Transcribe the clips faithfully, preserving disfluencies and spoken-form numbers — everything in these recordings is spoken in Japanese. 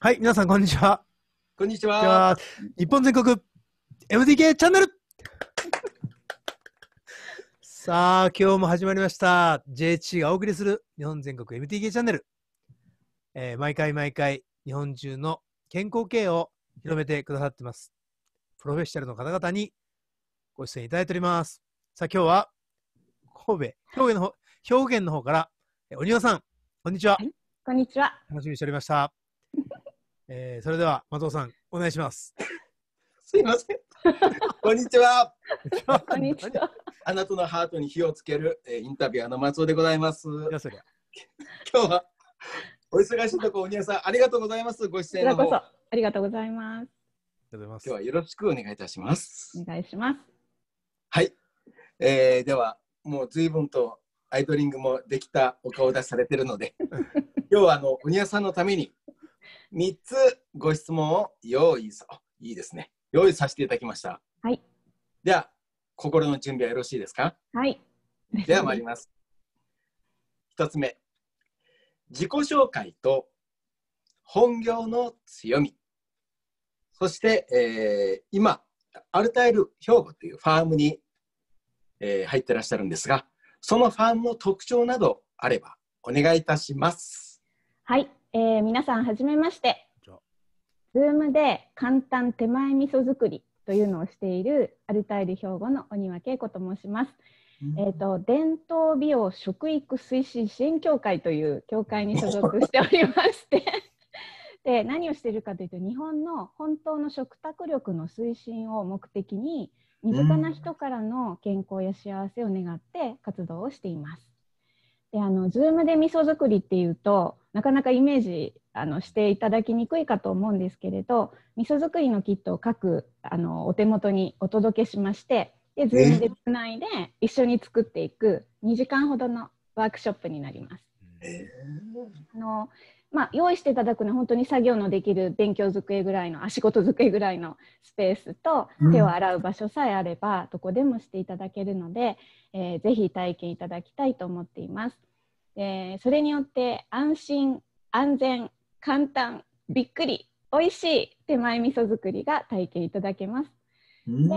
はい、皆さん、こんにちは。こんにちは。日本全国 エムディーケー チャンネルさあ、今日も始まりました。ジェイエイチシー がお送りする日本全国 エムディーケー チャンネル。えー、毎回毎回、日本中の健康経営を広めてくださってます。プロフェッショナルの方々にご出演いただいております。さあ、今日は神戸、兵庫の方、兵庫の方から、鬼尾さん、こんにちは。こんにちは。楽しみにしておりました。えー、それでは松尾さんお願いします。すいません。こんにちは。こんにちは。あなたのハートに火をつける、えー、インタビュアーの松尾でございます。いやそりゃ今日はお忙しいところお庭さんありがとうございます。ご出演の方。ありがとうございます。今日はよろしくお願いいたします。お願いします。はい、えー。ではもう随分とアイドリングもできたお顔出しされてるので、今日はあのお庭さんのために。みっつご質問を用意さ、いいですね。用意させていただきました。はい。では、心の準備はよろしいですか？はい。では、参ります。ひとつめ、自己紹介と本業の強み。そして、えー、今、アルタイル兵庫というファームに、えー、入ってらっしゃるんですが、そのファームの特徴などあればお願いいたします。はい。えー、皆さんはじめまして。Zoom で簡単手前味噌作りというのをしているアルタイル兵庫の鬼和恵子と申します。うん、えっと伝統美容食育推進支援協会という協会に所属しておりましてで、何をしているかというと日本の本当の食卓力の推進を目的に身近な人からの健康や幸せを願って活動をしています。で、あの Zoom で味噌作りっていうとなかなかイメージあのしていただきにくいかと思うんですけれど、味噌作りのキットを各あのお手元にお届けしまして、で Zoom でつないで一緒に作っていくにじかんほどのワークショップになります。あの、まあ、用意していただくのは本当に作業のできる勉強机ぐらいの、足元机ぐらいのスペースと、手を洗う場所さえあればどこでもしていただけるので、えー、ぜひ体験いただきたいと思っています。えー、それによって安心安全簡単びっくりおいしい手前味噌作りが体験いただけます。で、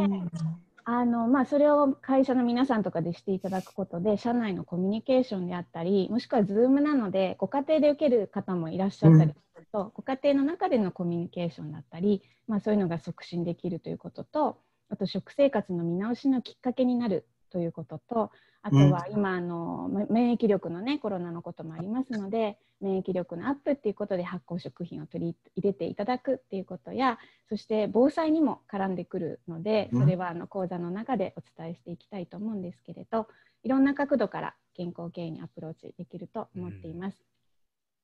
あの、まあ、それを会社の皆さんとかでしていただくことで社内のコミュニケーションであったり、もしくは Zoom なのでご家庭で受ける方もいらっしゃったりすると、うん、ご家庭の中でのコミュニケーションだったり、まあ、そういうのが促進できるということと、あと食生活の見直しのきっかけになるということと、あとは今あの免疫力のね、コロナのこともありますので、免疫力のアップっていうことで発酵食品を取り入れていただくっていうことや、そして防災にも絡んでくるので、それはあの講座の中でお伝えしていきたいと思うんですけれど、いろんな角度から健康経営にアプローチできると思っています。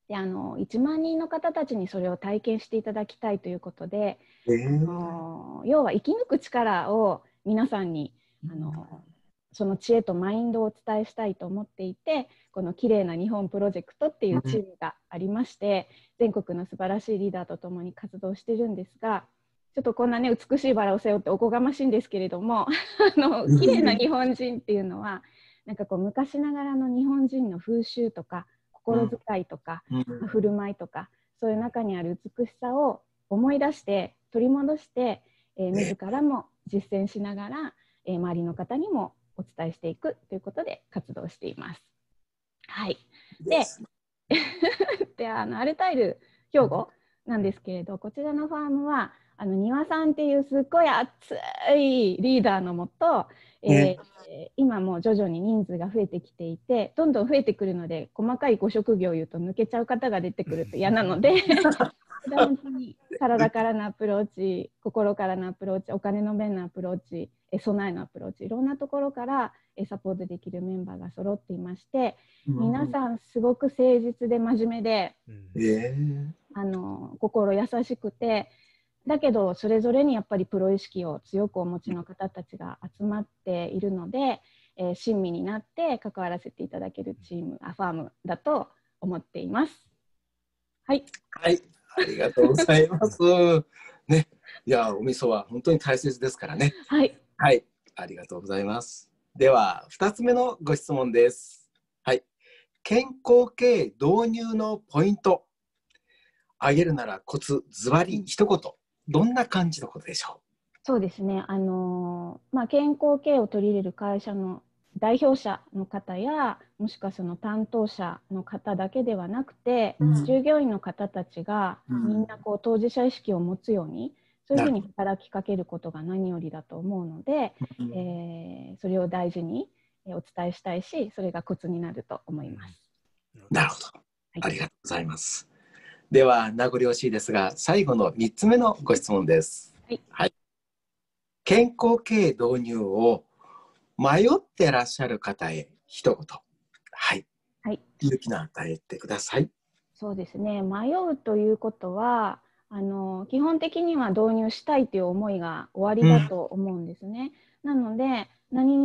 で、あのいちまんにんの方たちにそれを体験していただきたいということで、えー、あの要は生き抜く力を皆さんにあのその知恵とマインドをお伝えしたいと思っていて、この綺麗な日本プロジェクトっていうチームがありまして、うん、全国の素晴らしいリーダーとともに活動してるんですが、ちょっとこんなね美しいバラを背負っておこがましいんですけれどもあの綺麗な日本人っていうのはなんかこう昔ながらの日本人の風習とか心遣いとか、うん、振る舞いとか、そういう中にある美しさを思い出して取り戻して、えー、自らも実践しながら、えー、周りの方にもお伝えしていくということで活動しています。はい。で、であのアルタイル兵庫なんですけれど、こちらのファームはあの丹羽さんっていうすっごい熱いリーダーのもと、ね、えー、今も徐々に人数が増えてきていて、どんどん増えてくるので、細かいご職業を言うと抜けちゃう方が出てくると嫌なので本当に体からのアプローチ、心からのアプローチ、お金の面のアプローチ、備えのアプローチ、いろんなところからサポートできるメンバーが揃っていまして、うん、皆さんすごく誠実で真面目で、うん、あの心優しくて、だけどそれぞれにやっぱりプロ意識を強くお持ちの方たちが集まっているので、えー、親身になって関わらせていただけるチーム、アファームだと思っています。はい、はい、ありがとうございます。ね、いやお味噌は本当に大切ですからね。はい。はい、ありがとうございます。ではふたつめのご質問です。はい、健康経営導入のポイント。挙げるならコツ、ズバリ一言、どんな感じのことでしょう？そうですね、あのーまあ、健康経営を取り入れる会社の代表者の方や、もしくはその担当者の方だけではなくて、うん、従業員の方たちがみんなこう当事者意識を持つように、そういうふうに働きかけることが何よりだと思うので、うんえー、それを大事にお伝えしたいし、それがコツになると思います。なるほど、はい、ありがとうございます。では名残惜しいですが、最後のみっつめのご質問です。はいはい、健康経営導入を迷ってらっしゃる方へ一言、はいはい、勇気の与えてください。そうですね、迷うということはあの基本的には導入したいという思いが終わりだと思うんですね、うん、なので何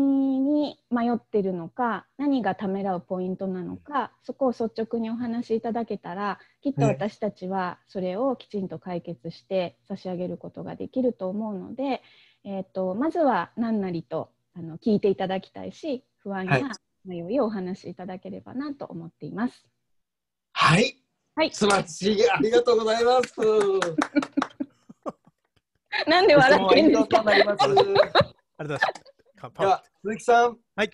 に迷っているのか、何がためらうポイントなのか、そこを率直にお話しいただけたら、きっと私たちはそれをきちんと解決して差し上げることができると思うので、えーと、まずは何なりとあの聞いていただきたいし、不安や迷いをお話しいただければなと思っています。はい、はい、素晴らしい、ありがとうございます。なんで笑ってるんですか。ありがとうございます。では鈴木さん、はい、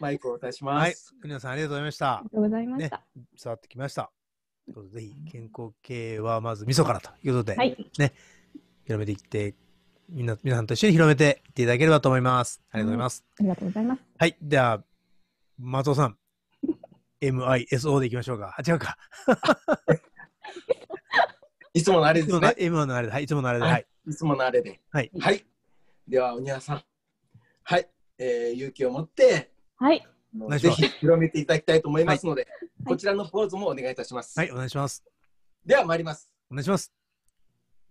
マイクをお渡しします。はい、国野さんありがとうございました。ありがとうございました。ね、伝わってきました。ぜひ健康経営はまずみそからということで、はいね、広めていって、みんな皆さんと一緒に広めていっていただければと思います。ありがとうございます、うん、ありがとうございます。はい、では松尾さんエムアイエスオー でいきましょうか。あ、違うか。いつものあれですね。いつものあれで、はい、いつものあれで、はい、いつものあれで、はい、はい、では鬼原さん、はい、えー、勇気を持って、はい、ぜひ広めていただきたいと思いますので、はい、こちらのポーズもお願いいたします。はい、お願いします。では参ります。お願いします。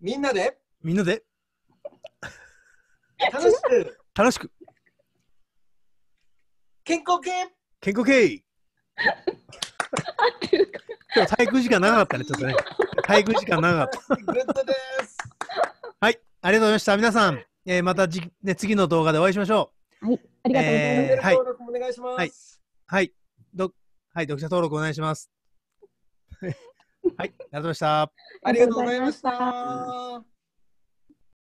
みんなで、みんなで、楽しく、楽しく、健康系、健康系。今日体育時間長かったね、ちょっとね。体育時間長かった。グッドです。はい、ありがとうございました。皆さん。えー、またじ、ね、次の動画でお会いしましょう。はい、ありがとうございます。えー、はい、登録お願いします。はい、はい、ど、はい、読者登録お願いします。はい、ありがとうございました。ありがとうございました。